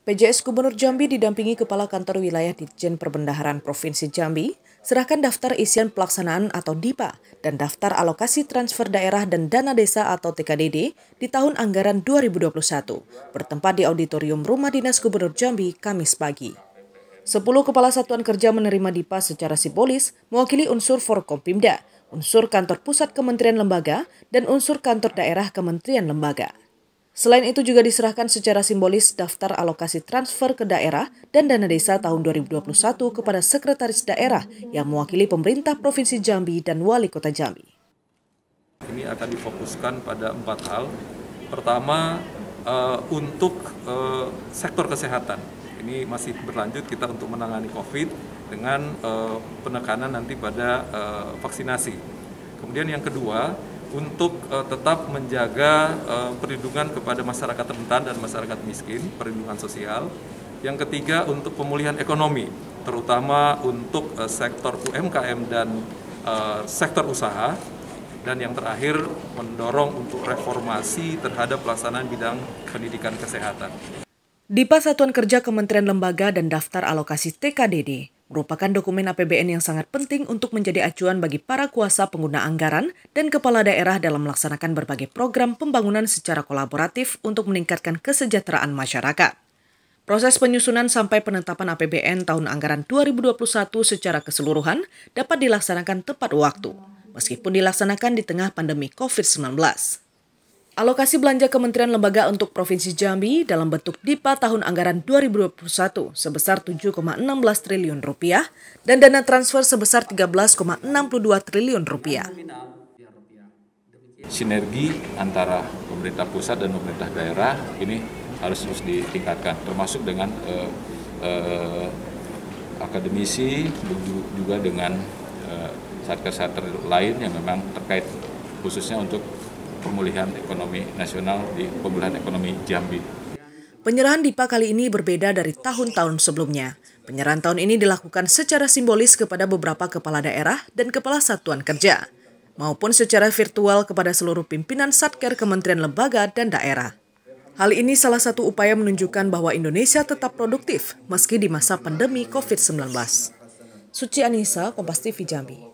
PJS Gubernur Jambi didampingi Kepala Kantor Wilayah Ditjen Perbendaharaan Provinsi Jambi serahkan daftar isian pelaksanaan atau DIPA dan daftar alokasi transfer daerah dan dana desa atau TKDD di tahun anggaran 2021 bertempat di Auditorium Rumah Dinas Gubernur Jambi Kamis pagi. 10 Kepala Satuan Kerja menerima DIPA secara simbolis mewakili unsur Forkompimda, unsur Kantor Pusat Kementerian Lembaga, dan unsur Kantor Daerah Kementerian Lembaga. Selain itu juga diserahkan secara simbolis daftar alokasi transfer ke daerah dan dana desa tahun 2021 kepada Sekretaris Daerah yang mewakili pemerintah Provinsi Jambi dan Wali Kota Jambi. Ini akan difokuskan pada 4 hal. Pertama, untuk sektor kesehatan. Ini masih berlanjut kita untuk menangani COVID dengan penekanan nanti pada vaksinasi. Kemudian yang kedua, untuk tetap menjaga perlindungan kepada masyarakat rentan dan masyarakat miskin, perlindungan sosial. Yang ketiga, untuk pemulihan ekonomi, terutama untuk sektor UMKM dan sektor usaha. Dan yang terakhir, mendorong untuk reformasi terhadap pelaksanaan bidang pendidikan kesehatan. DIPA Satuan Kerja Kementerian Lembaga dan Daftar Alokasi TKDD merupakan dokumen APBN yang sangat penting untuk menjadi acuan bagi para kuasa pengguna anggaran dan kepala daerah dalam melaksanakan berbagai program pembangunan secara kolaboratif untuk meningkatkan kesejahteraan masyarakat. Proses penyusunan sampai penetapan APBN tahun anggaran 2021 secara keseluruhan dapat dilaksanakan tepat waktu, meskipun dilaksanakan di tengah pandemi COVID-19. Alokasi belanja Kementerian Lembaga untuk Provinsi Jambi dalam bentuk DIPA tahun anggaran 2021 sebesar Rp7,16 triliun dan dana transfer sebesar Rp13,62 triliun. Sinergi antara pemerintah pusat dan pemerintah daerah ini harus terus ditingkatkan, termasuk dengan akademisi, juga dengan satker-satker lain yang memang terkait khususnya untuk pemulihan ekonomi nasional di pemulihan ekonomi Jambi. Penyerahan DIPA kali ini berbeda dari tahun-tahun sebelumnya. Penyerahan tahun ini dilakukan secara simbolis kepada beberapa kepala daerah dan kepala satuan kerja, maupun secara virtual kepada seluruh pimpinan satker Kementerian Lembaga dan daerah. Hal ini salah satu upaya menunjukkan bahwa Indonesia tetap produktif meski di masa pandemi COVID-19. Suci Anissa, Kompas TV Jambi.